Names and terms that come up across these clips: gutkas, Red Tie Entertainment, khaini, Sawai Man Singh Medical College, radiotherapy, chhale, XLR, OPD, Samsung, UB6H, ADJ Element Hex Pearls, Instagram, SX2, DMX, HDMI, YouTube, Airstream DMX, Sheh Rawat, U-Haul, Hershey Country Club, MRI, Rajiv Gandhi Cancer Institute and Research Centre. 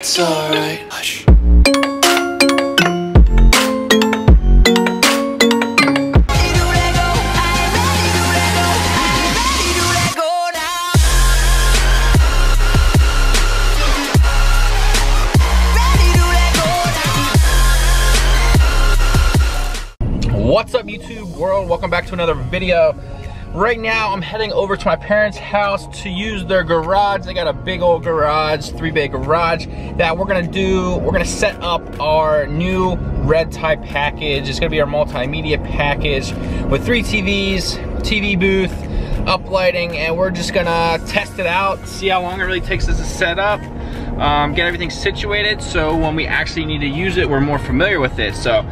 It's alright. Hush. What's up, YouTube world? Welcome back to another video. Right now, I'm heading over to my parents' house to use their garage. They got a big old garage, three-bay garage, that we're gonna set up our new Red Tie package. It's gonna be our multimedia package with 3 TVs, TV booth, up lighting, and we're just gonna test it out, see how long it really takes us to set up, get everything situated, so when we actually need to use it, we're more familiar with it. So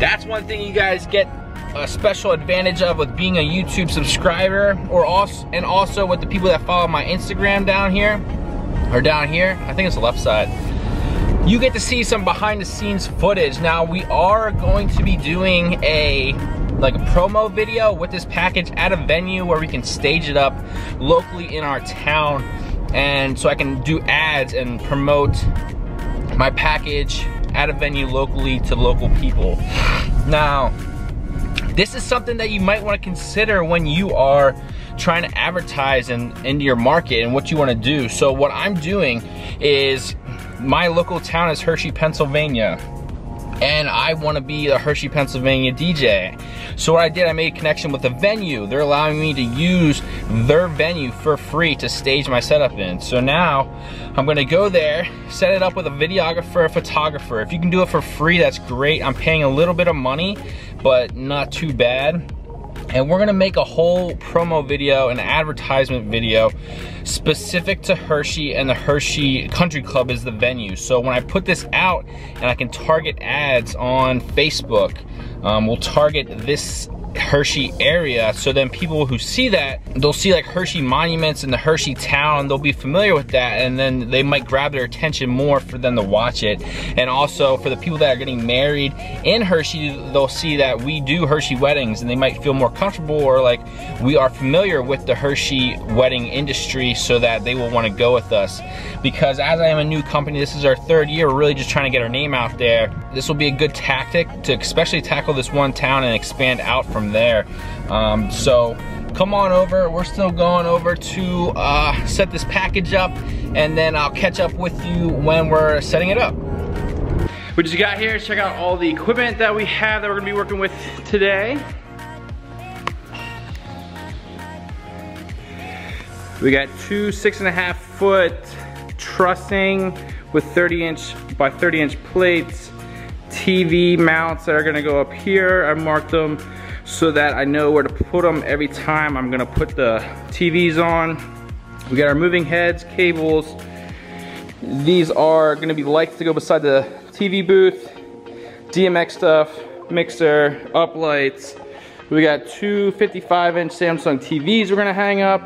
that's one thing you guys get a special advantage of with being a YouTube subscriber, or also, and also with the people that follow my Instagram down here, or down here, I think it's the left side. You get to see some behind the scenes footage. Now we are going to be doing a promo video with this package at a venue where we can stage it up locally in our town, and so I can do ads and promote my package at a venue locally to local people. Now, this is something that you might want to consider when you are trying to advertise into your market and what you want to do. So what I'm doing is, my local town is Hershey, Pennsylvania, and I want to be a Hershey, Pennsylvania DJ. So what I did, I made a connection with the venue. They're allowing me to use their venue for free to stage my setup in. So now I'm gonna go there, set it up with a videographer, a photographer. If you can do it for free, that's great. I'm paying a little bit of money, but not too bad. And we're gonna make a whole promo video, an advertisement video, specific to Hershey, and the Hershey Country Club is the venue. So when I put this out and I can target ads on Facebook, we'll target this Hershey area, so then people who see that, they'll see like Hershey monuments in the Hershey town, they'll be familiar with that, and then they might grab their attention more for them to watch it. And also for the people that are getting married in Hershey, they'll see that we do Hershey weddings, and they might feel more comfortable, or like we are familiar with the Hershey wedding industry, so that they will want to go with us. Because as I am a new company, this is our third year, we're really just trying to get our name out there. This will be a good tactic to especially tackle this one town and expand out from there. So come on over. We're still going over to set this package up, and then I'll catch up with you when we're setting it up. We just got here. Check out all the equipment that we have that we're gonna be working with today. We got two 6.5-foot trussing with 30-inch by 30-inch plates, TV mounts that are gonna go up here. I marked them so that I know where to put them every time I'm gonna put the TVs on. We got our moving heads, cables. These are gonna be lights to go beside the TV booth, DMX stuff, mixer, up lights. We got two 55-inch Samsung TVs we're gonna hang up.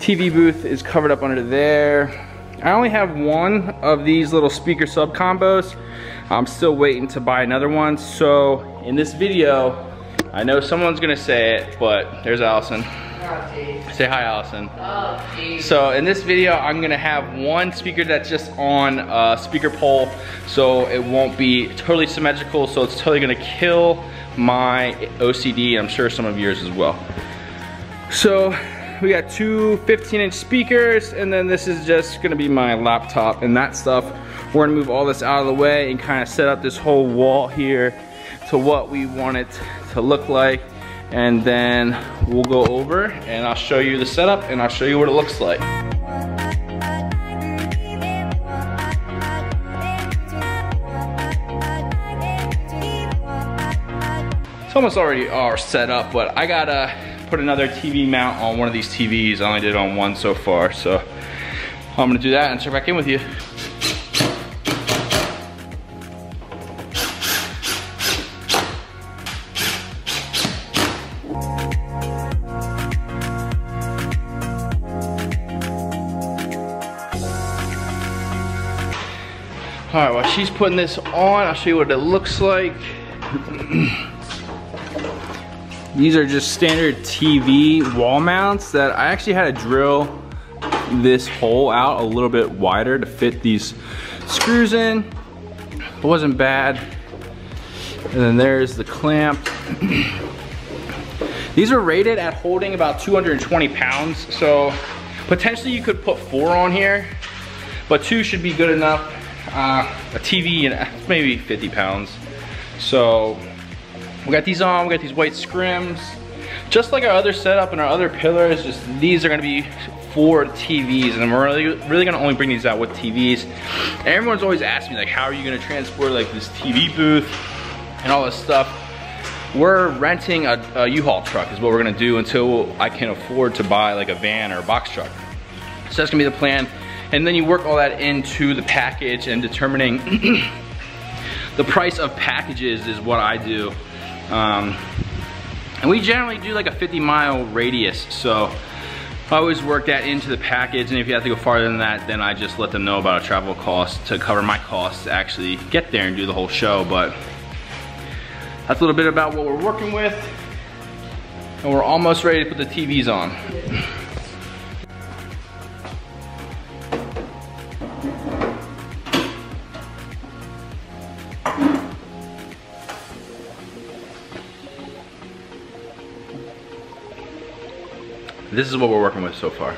TV booth is covered up under there. I only have one of these little speaker sub combos. I'm still waiting to buy another one. So in this video, I know someone's gonna say it, but there's Allison. Oh, geez. Say hi, Allison. Oh, geez. So in this video, I'm gonna have one speaker that's just on a speaker pole, so it won't be totally symmetrical, so it's totally gonna kill my OCD, and I'm sure some of yours as well. So we got two 15-inch speakers, and then this is just gonna be my laptop and that stuff. We're gonna move all this out of the way and kind of set up this whole wall here to what we want it to look like, and then we'll go over and I'll show you the setup and I'll show you what it looks like. It's almost already all set up, but I gotta put another TV mount on one of these TVs. I only did on one so far, so I'm gonna do that and check back in with you. All right, while she's putting this on, I'll show you what it looks like. These are just standard TV wall mounts that I actually had to drill this hole out a little bit wider to fit these Screws in, it wasn't bad. And then there's the clamp. These are rated at holding about 220 pounds, so potentially you could put 4 on here, but 2 should be good enough. A TV and maybe 50 pounds. So we got these on, we got these white scrims. Just like our other setup and our other pillars, just these are gonna be for TVs, and I'm really gonna only bring these out with TVs. And everyone's always asking me, like, how are you gonna transport like this TV booth and all this stuff? We're renting a U-Haul truck is what we're gonna do until I can afford to buy like a van or a box truck. So that's gonna be the plan. And then you work all that into the package, and determining the price of packages is what I do. And we generally do like a 50-mile radius, so I always work that into the package, and if you have to go farther than that, then I just let them know about a travel cost to cover my costs to actually get there and do the whole show. But that's a little bit about what we're working with, and we're almost ready to put the TVs on. This is what we're working with so far.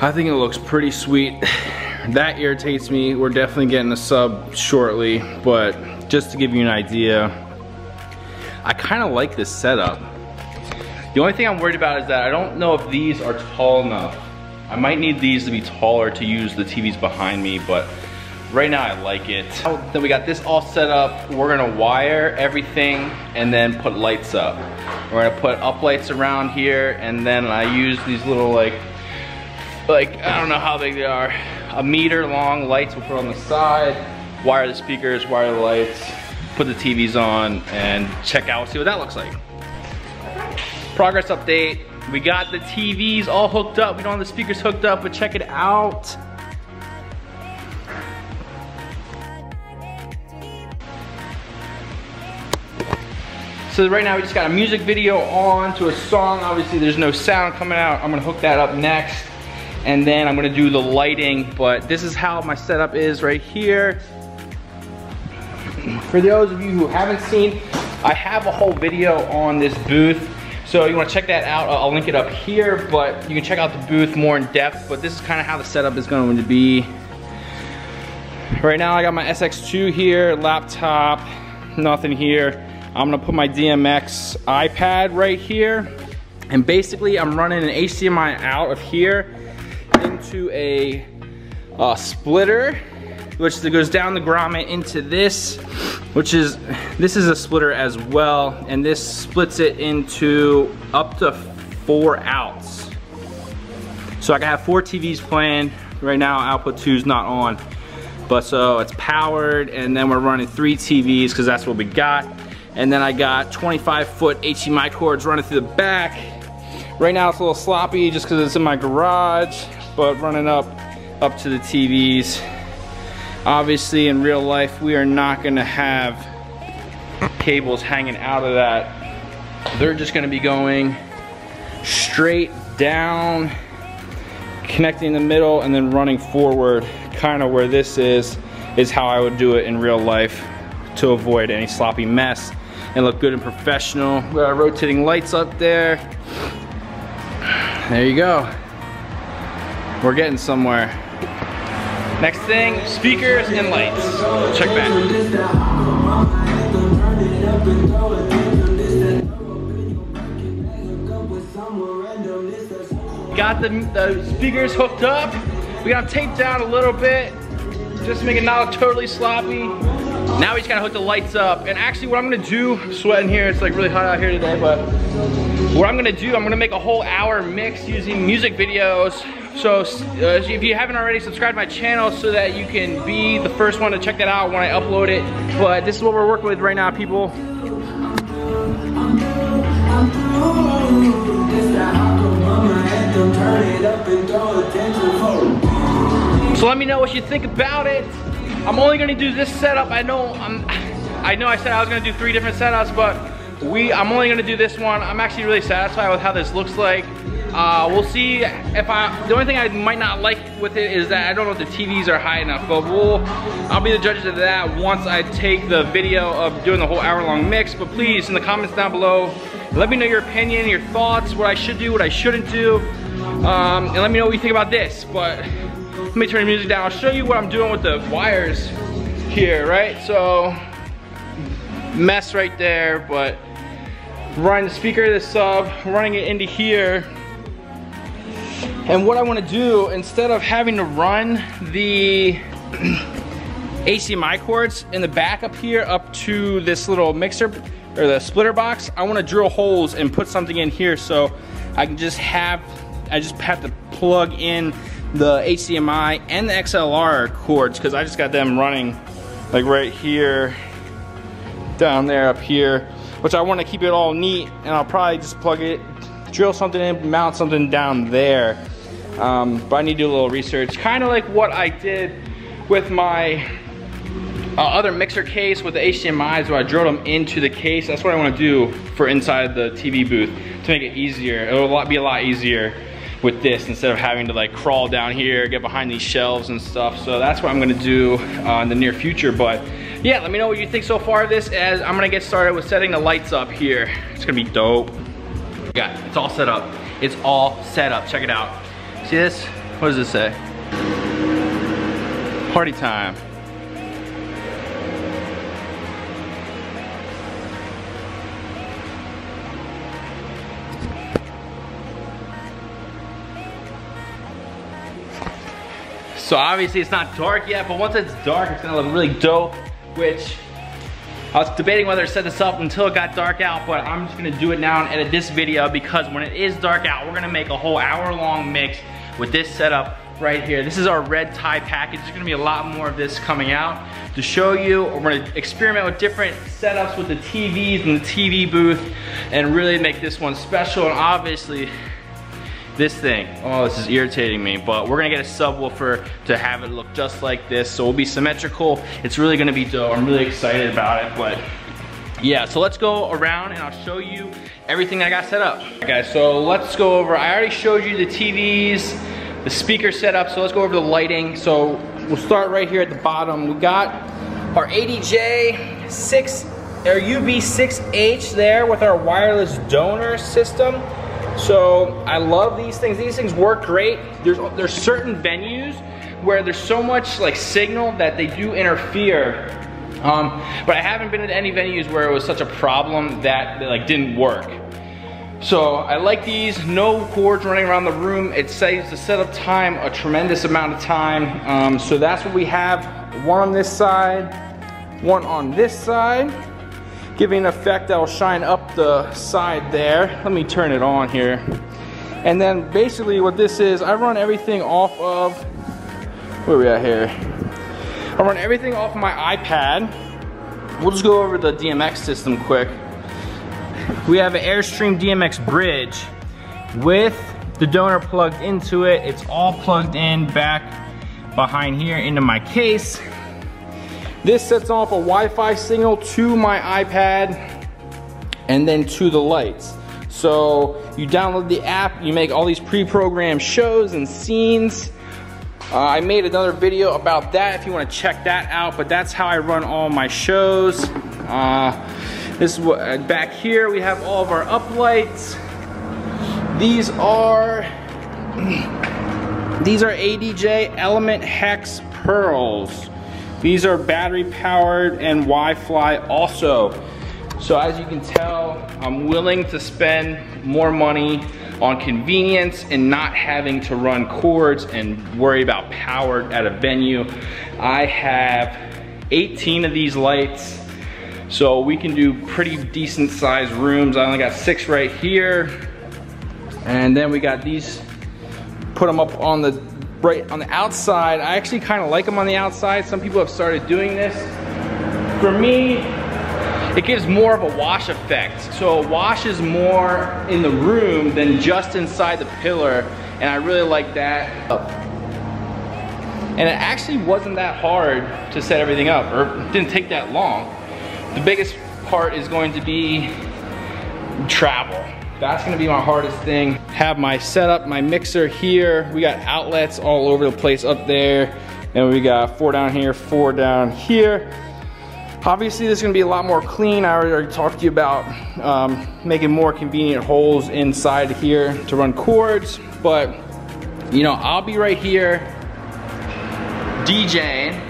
I think it looks pretty sweet. That irritates me. We're definitely getting a sub shortly, but just to give you an idea, I kind of like this setup. The only thing I'm worried about is that I don't know if these are tall enough. I might need these to be taller to use the TVs behind me, but right now I like it. Then we got this all set up. We're gonna wire everything and then put lights up. We're gonna put up lights around here, and then I use these little like I don't know how big they are, a meter long lights we'll put on the side, wire the speakers, wire the lights, put the TVs on, and check out, see what that looks like. Progress update. We got the TVs all hooked up. We don't have the speakers hooked up, but check it out. So right now we just got a music video on to a song. Obviously there's no sound coming out. I'm gonna hook that up next, and then I'm gonna do the lighting, but this is how my setup is right here. For those of you who haven't seen, I have a whole video on this booth, so you wanna check that out. I'll link it up here, but you can check out the booth more in depth, but this is kinda how the setup is going to be. Right now I got my SX2 here, laptop, nothing here. I'm gonna put my DMX iPad right here, and basically I'm running an HDMI out of here into a splitter, which goes down the grommet into this, which is, this is a splitter as well, and this splits it into up to 4 outs. So I can have 4 TVs playing. Right now output 2's not on, but so it's powered, and then we're running 3 TVs because that's what we got. And then I got 25-foot HDMI cords running through the back. Right now it's a little sloppy just because it's in my garage, but running up to the TVs. Obviously in real life we are not gonna have cables hanging out of that. They're just gonna be going straight down, connecting the middle, and then running forward, kind of where this is how I would do it in real life to avoid any sloppy mess and look good and professional. We got our rotating lights up there. There you go. We're getting somewhere. Next thing, speakers and lights. Check back. Got the speakers hooked up. We got them taped down a little bit, just to make it not totally sloppy. Now we just gotta hook the lights up, and actually what I'm gonna do, I'm sweating here, it's like really hot out here today, but what I'm gonna do, I'm gonna make a whole hour mix using music videos. So if you haven't already, subscribe to my channel so that you can be the first one to check that out when I upload it. But this is what we're working with right now, people. So let me know what you think about it. I'm only gonna do this setup. I know I said I was gonna do 3 different setups, but I'm only gonna do this one. I'm actually really satisfied with how this looks like. We'll see if the only thing I might not like with it is that I don't know if the TVs are high enough, but I'll be the judge of that once I take the video of doing the whole hour-long mix. But please, in the comments down below, let me know your opinion, your thoughts, what I should do, what I shouldn't do, and let me know what you think about this. But let me turn the music down. I'll show you what I'm doing with the wires here, right? So, mess right there, but running the speaker, the sub, running it into here. And what I want to do, instead of having to run the HDMI cords in the back up here up to this little mixer or the splitter box, I want to drill holes and put something in here so I can just have, I just have to plug in the HDMI and the XLR cords, because I just got them running like right here, down there, up here, which I want to keep it all neat, and I'll probably just plug it, drill something in, mount something down there. But I need to do a little research, kind of like what I did with my other mixer case with the HDMIs, where I drilled them into the case. That's what I want to do for inside the TV booth to make it easier. It'll be a lot easier with this instead of having to like crawl down here, get behind these shelves and stuff. So that's what I'm going to do in the near future. But yeah, let me know what you think so far of this, as I'm going to get started with setting the lights up here. It's going to be dope. Got it. It's all set up. It's all set up. Check it out. See this? What does this say? Party time. So obviously it's not dark yet, but once it's dark, it's gonna look really dope, which I was debating whether to set this up until it got dark out, but I'm just gonna do it now and edit this video, because when it is dark out, we're gonna make a whole hour-long mix with this setup right here. This is our red tie package. There's gonna be a lot more of this coming out to show you. We're gonna experiment with different setups with the TVs and the TV booth and really make this one special. And obviously, this thing, oh, this is irritating me, but we're gonna get a subwoofer to have it look just like this, so it'll be symmetrical. It's really gonna be dope. I'm really excited about it. But yeah, so let's go around and I'll show you everything I got set up. Alright guys, so let's go over, I already showed you the TVs, the speaker setup, so let's go over the lighting. So we'll start right here at the bottom. We got our UB6H there with our wireless donor system. So I love these things. These things work great. There's certain venues where there's so much like signal that they do interfere. But I haven't been to any venues where it was such a problem that they like didn't work. So I like these. No cords running around the room. It saves the setup time a tremendous amount of time. So that's what we have. One on this side, one on this side, giving an effect that will shine up the side there. Let me turn it on here. And then basically what this is, I run everything off of, where are we at here? I run everything off my iPad. We'll just go over the DMX system quick. We have an Airstream DMX bridge with the donor plugged into it. It's all plugged in back behind here into my case. This sets off a Wi-Fi signal to my iPad and then to the lights. So you download the app, you make all these pre-programmed shows and scenes. I made another video about that if you want to check that out, but that's how I run all my shows. This is what, back here we have all of our uplights. These are ADJ Element Hex Pearls. These are battery powered and Wi-Fi also. So as you can tell, I'm willing to spend more money on convenience and not having to run cords and worry about power at a venue. I have 18 of these lights, so we can do pretty decent sized rooms. I only got 6 right here. And then we got these, put them up on the right on the outside. I actually kind of like them on the outside. Some people have started doing this. For me, it gives more of a wash effect. So a wash is more in the room than just inside the pillar, and I really like that. And it actually wasn't that hard to set everything up, or it didn't take that long. The biggest part is going to be travel. That's gonna be my hardest thing. Have my setup, my mixer here. We got outlets all over the place up there. And we got four down here, four down here. Obviously this is gonna be a lot more clean. I already talked to you about making more convenient holes inside here to run cords. But you know, I'll be right here DJing.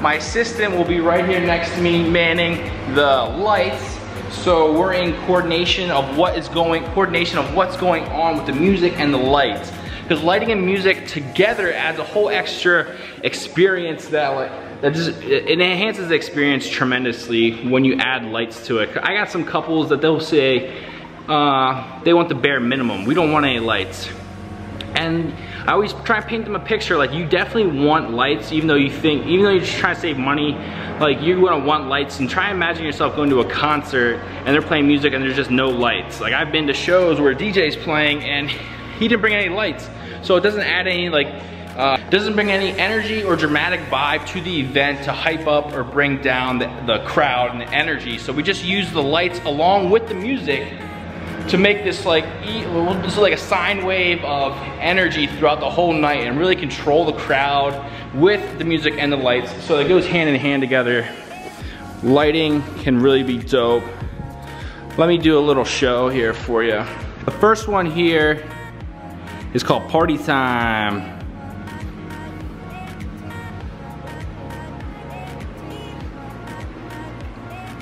My assistant will be right here next to me manning the lights. So we're in coordination of what's going on with the music and the lights. Because lighting and music together adds a whole extra experience that it enhances the experience tremendously when you add lights to it. I got some couples that they'll say they want the bare minimum. We don't want any lights. And I always try and paint them a picture, like you definitely want lights, even though you're just trying to save money, like you're gonna want lights. And try and imagine yourself going to a concert and they're playing music and there's just no lights. Like I've been to shows where DJ's playing and he didn't bring any lights. So it doesn't add any doesn't bring any energy or dramatic vibe to the event to hype up or bring down the crowd and the energy. So we just use the lights along with the music to make this like a sine wave of energy throughout the whole night and really control the crowd with the music and the lights. So it goes hand in hand together. Lighting can really be dope. Let me do a little show here for you. The first one here is called Party Time.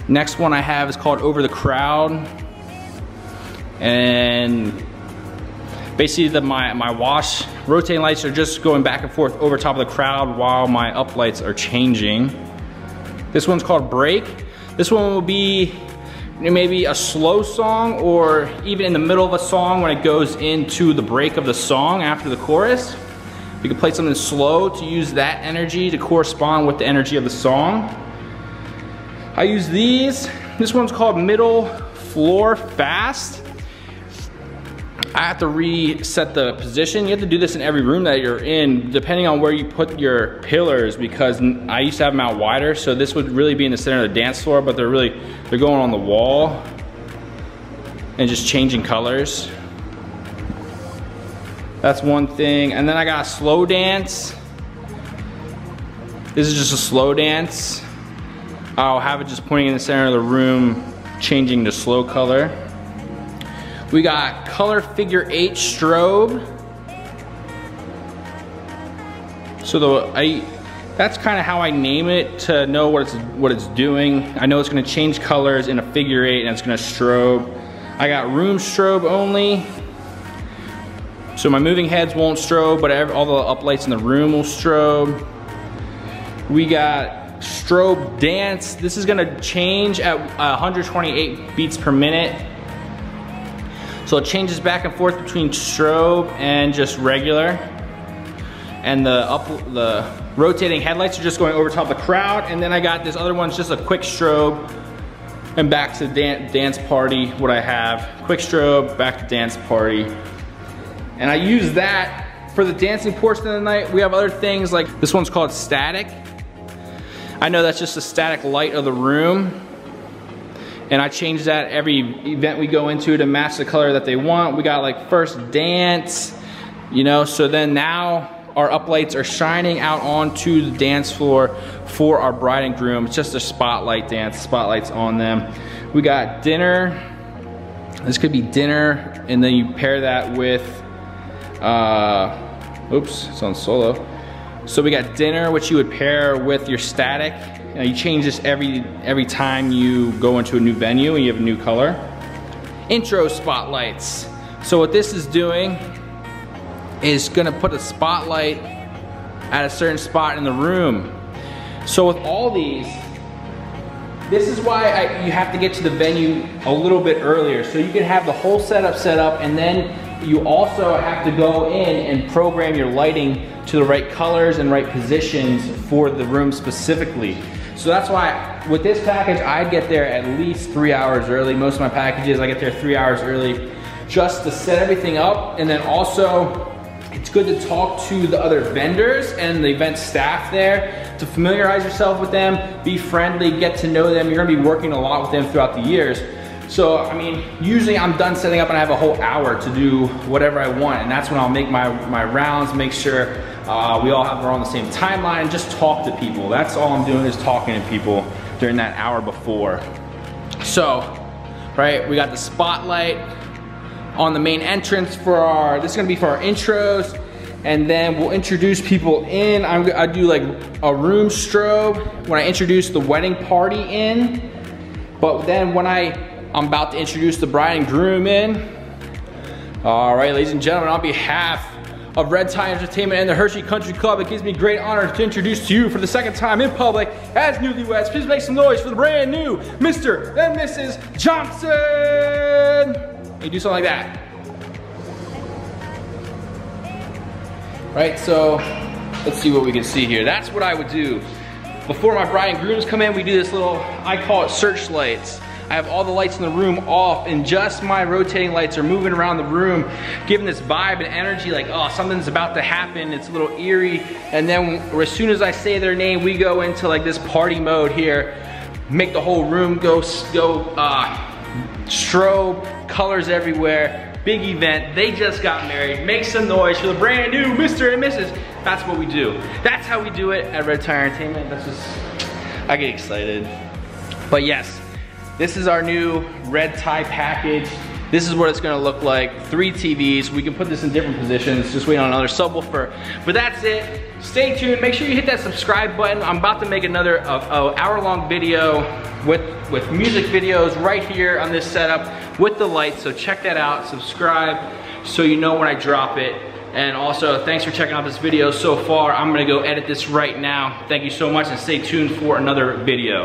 Next one I have is called Over the Crowd. And basically my wash rotating lights are just going back and forth over top of the crowd while my up lights are changing. This one's called Break. This one will be maybe a slow song or even in the middle of a song when it goes into the break of the song after the chorus. You can play something slow to use that energy to correspond with the energy of the song. I use these. This one's called Middle Floor Fast. I have to reset the position. You have to do this in every room that you're in, depending on where you put your pillars, because I used to have them out wider, so this would really be in the center of the dance floor, but they're going on the wall and just changing colors. That's one thing. And then I got a slow dance. This is just a slow dance. I'll have it just pointing in the center of the room, changing to slow color. We got color figure 8 strobe. So that's kind of how I name it to know what it's doing. I know it's gonna change colors in a figure 8 and it's gonna strobe. I got room strobe only. So my moving heads won't strobe, but all the up lights in the room will strobe. We got strobe dance. This is gonna change at 128 beats per minute. So it changes back and forth between strobe and just regular. And the rotating headlights are just going over top of the crowd. And then I got this other one's just a quick strobe and back to dance party, what I have. Quick strobe, back to dance party. And I use that for the dancing portion of the night. We have other things like this one's called Static. I know that's just a static light of the room. And I change that every event we go into to match the color that they want. We got like first dance, you know, so then now our up lights are shining out onto the dance floor for our bride and groom. It's just a spotlight dance, spotlights on them. We got dinner. This could be dinner, and then you pair that with, oops, it's on solo. So we got dinner, which you would pair with your static. You change this every time you go into a new venue and you have a new color. Intro spotlights. So what this is doing is gonna put a spotlight at a certain spot in the room. So with all these, this is why you have to get to the venue a little bit earlier. So you can have the whole setup set up, and then you also have to go in and program your lighting to the right colors and right positions for the room specifically. So that's why with this package, I get there at least 3 hours early. Most of my packages, I get there 3 hours early just to set everything up. And then also, it's good to talk to the other vendors and the event staff there to familiarize yourself with them, be friendly, get to know them. You're gonna be working a lot with them throughout the years. So, I mean, usually I'm done setting up and I have a whole hour to do whatever I want, and that's when I'll make my rounds, make sure we all have, we're on the same timeline, and just talk to people. That's all I'm doing is talking to people during that hour before. So, right, we got the spotlight on the main entrance for our, this is gonna be for our intros, and then we'll introduce people in. I do like a room strobe when I introduce the wedding party in, but then when I'm about to introduce the bride and groom in. All right, ladies and gentlemen, on behalf of Red Tie Entertainment and the Hershey Country Club, it gives me great honor to introduce to you for the second time in public as newlyweds. Please make some noise for the brand new Mr. and Mrs. Johnson. You do something like that. Right, so let's see what we can see here. That's what I would do. Before my bride and grooms come in, we do this little, I call it searchlights. I have all the lights in the room off, and just my rotating lights are moving around the room, giving this vibe and energy like, oh, something's about to happen. It's a little eerie. And then as soon as I say their name, we go into like this party mode here, make the whole room go strobe, colors everywhere. Big event, they just got married, make some noise for the brand new Mr. and Mrs. That's what we do. That's how we do it at Red Tie Entertainment. That's just, I get excited. But yes, this is our new Red Tie package. This is what it's gonna look like. 3 TVs, we can put this in different positions, just wait on another subwoofer. But that's it, stay tuned, make sure you hit that subscribe button. I'm about to make another hour-long video with music videos right here on this setup with the lights, so check that out, subscribe, so you know when I drop it. And also, thanks for checking out this video so far. I'm gonna go edit this right now. Thank you so much, and stay tuned for another video.